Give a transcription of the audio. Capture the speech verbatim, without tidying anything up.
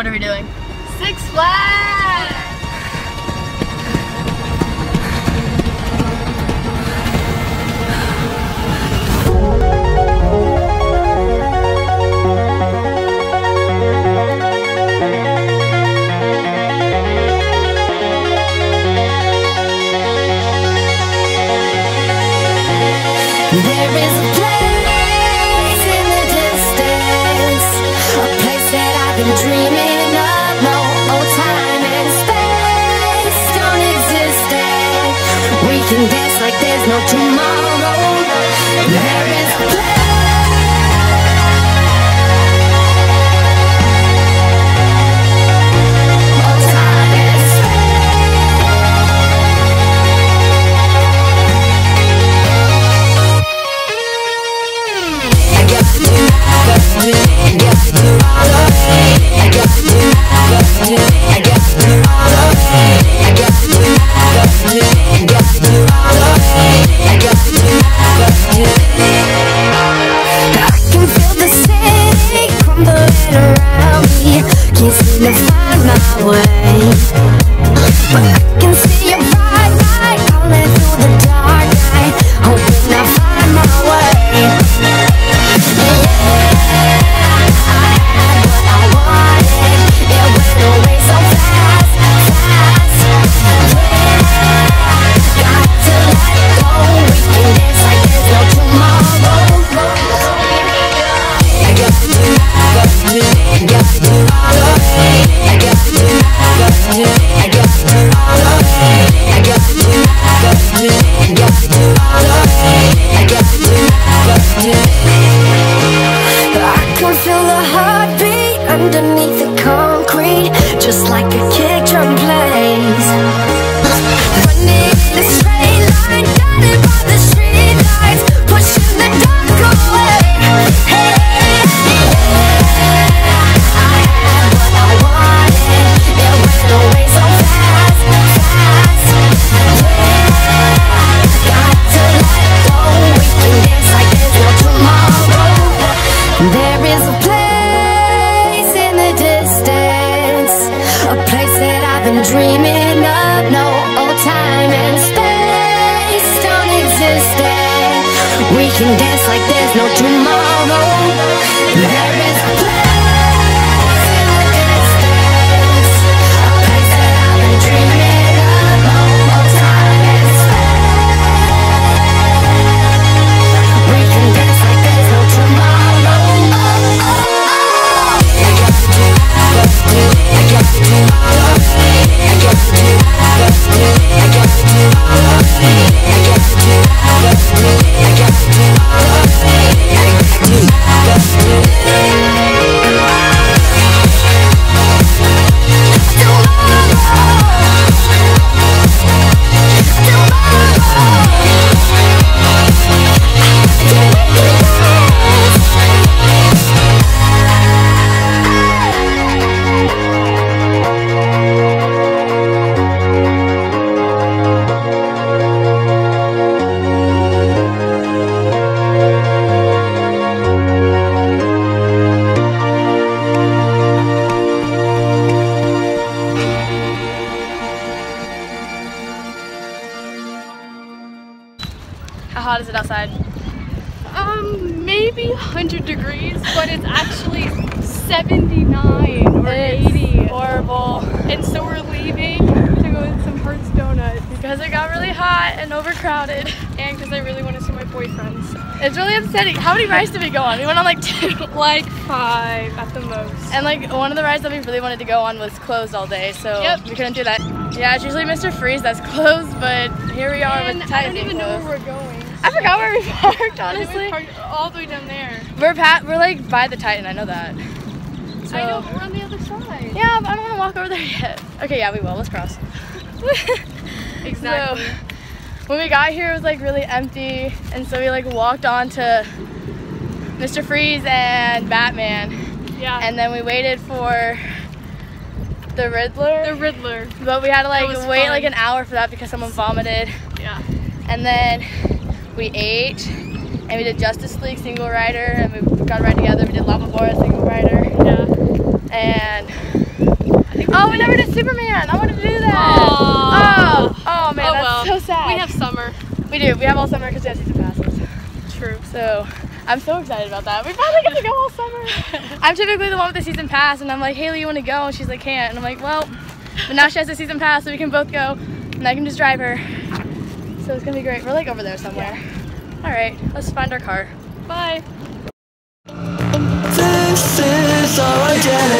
what are we doing? Six Flags! There is a place in the distance, a place that I've been dreaming of. No, oh, time and space don't exist there. We can dance like there's no tomorrow. There is a place. Can dance like there's no tomorrow. There is a place in the distance, a place that I've been dreaming of. No more time and space. We can dance like there's no tomorrow. Oh, oh, oh. I got you, I got you, I got you, I got you, I got you, I got you, I got you, I got you. How hot is it outside? Um, maybe one hundred degrees, but it's actually seventy-nine or it's eighty. Horrible. And so we're leaving to go to some Hertz Donuts because it got really hot and overcrowded, and because I really want to see my boyfriends. So it's really upsetting. How many rides did we go on? We went on like two, like five at the most. And like one of the rides that we really wanted to go on was closed all day, so yep. We couldn't do that. Yeah, it's usually Mister Freeze that's closed, but here we are and with Titan. I don't even know where we're going. I forgot where we parked, honestly. We parked all the way down there. We're pat we're like by the Titan, I know that. So. I know, but we're on the other side. Yeah, but I don't want to walk over there yet. Okay, yeah, we will. Let's cross. Exactly. So, when we got here, it was like really empty, and so we like walked on to Mister Freeze and Batman. Yeah. And then we waited for the Riddler. The Riddler. But we had to like wait fun. like an hour for that because someone vomited. Yeah. And then we ate, and we did Justice League single rider, and we got a ride together. We did La Vibora single rider. Yeah. And Oh, we never did Superman. I wanted to do that. Aww. Oh, oh man, oh, that's well. so sad. We have summer. We do. We have all summer because we have season passes. True. So I'm so excited about that. We finally get to go all summer. I'm typically the one with the season pass, and I'm like, Haylee, you want to go? And she's like, can't. And I'm like, well, but now she has the season pass, so we can both go, and I can just drive her. So it's gonna be great. We're like over there somewhere. Yeah. All right, let's find our car. Bye. This is our identity.